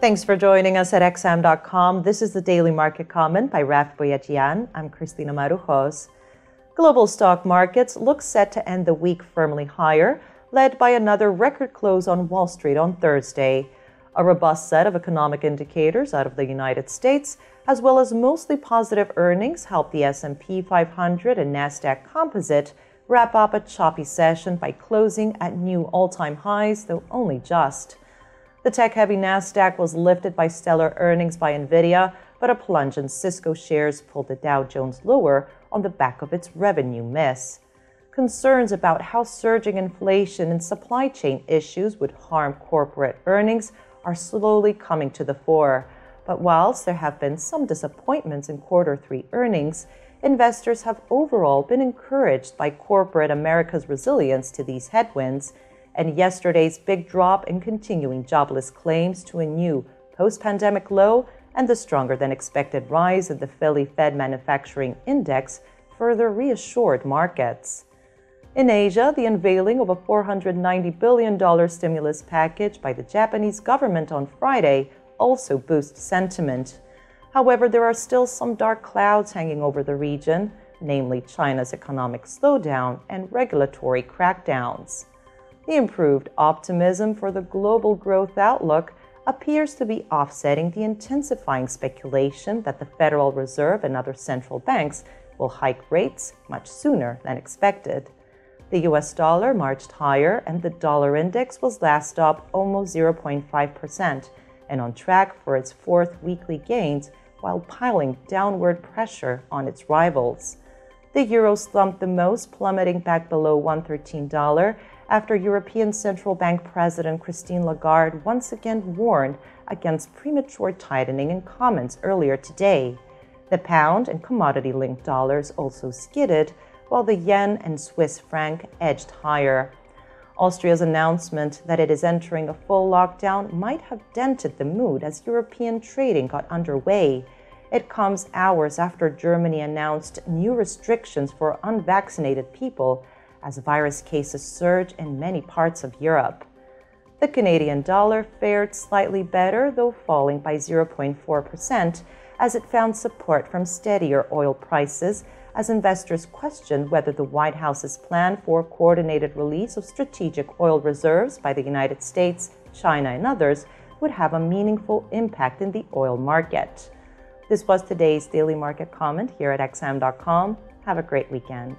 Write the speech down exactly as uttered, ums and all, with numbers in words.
Thanks for joining us at X M dot com. This is the Daily Market Comment by Raffi Boyadjian. I'm Cristina Marujos. Global stock markets look set to end the week firmly higher, led by another record close on Wall Street on Thursday. A robust set of economic indicators out of the United States, as well as mostly positive earnings, helped the S and P five hundred and Nasdaq Composite wrap up a choppy session by closing at new all-time highs, though only just. The tech-heavy Nasdaq was lifted by stellar earnings by Nvidia, but a plunge in Cisco shares pulled the Dow Jones lower on the back of its revenue miss. Concerns about how surging inflation and supply chain issues would harm corporate earnings are slowly coming to the fore. But whilst there have been some disappointments in quarter three earnings, investors have overall been encouraged by corporate America's resilience to these headwinds, and yesterday's big drop in continuing jobless claims to a new post-pandemic low and the stronger-than-expected rise in the Philly Fed Manufacturing Index further reassured markets. In Asia, the unveiling of a four hundred ninety billion dollars stimulus package by the Japanese government on Friday also boosts sentiment. However, there are still some dark clouds hanging over the region, namely China's economic slowdown and regulatory crackdowns. The improved optimism for the global growth outlook appears to be offsetting the intensifying speculation that the Federal Reserve and other central banks will hike rates much sooner than expected. The U S dollar marched higher, and the dollar index was last up almost zero point five percent and on track for its fourth weekly gains while piling downward pressure on its rivals. The euro slumped the most, plummeting back below one dollar thirteen after European Central Bank President Christine Lagarde once again warned against premature tightening in comments earlier today. The pound and commodity-linked dollars also skidded, while the yen and Swiss franc edged higher. Austria's announcement that it is entering a full lockdown might have dented the mood as European trading got underway. It comes hours after Germany announced new restrictions for unvaccinated people as virus cases surge in many parts of Europe. The Canadian dollar fared slightly better, though falling by zero point four percent, as it found support from steadier oil prices, as investors questioned whether the White House's plan for coordinated release of strategic oil reserves by the United States, China, and others would have a meaningful impact in the oil market. This was today's Daily Market Comment here at X M dot com. Have a great weekend.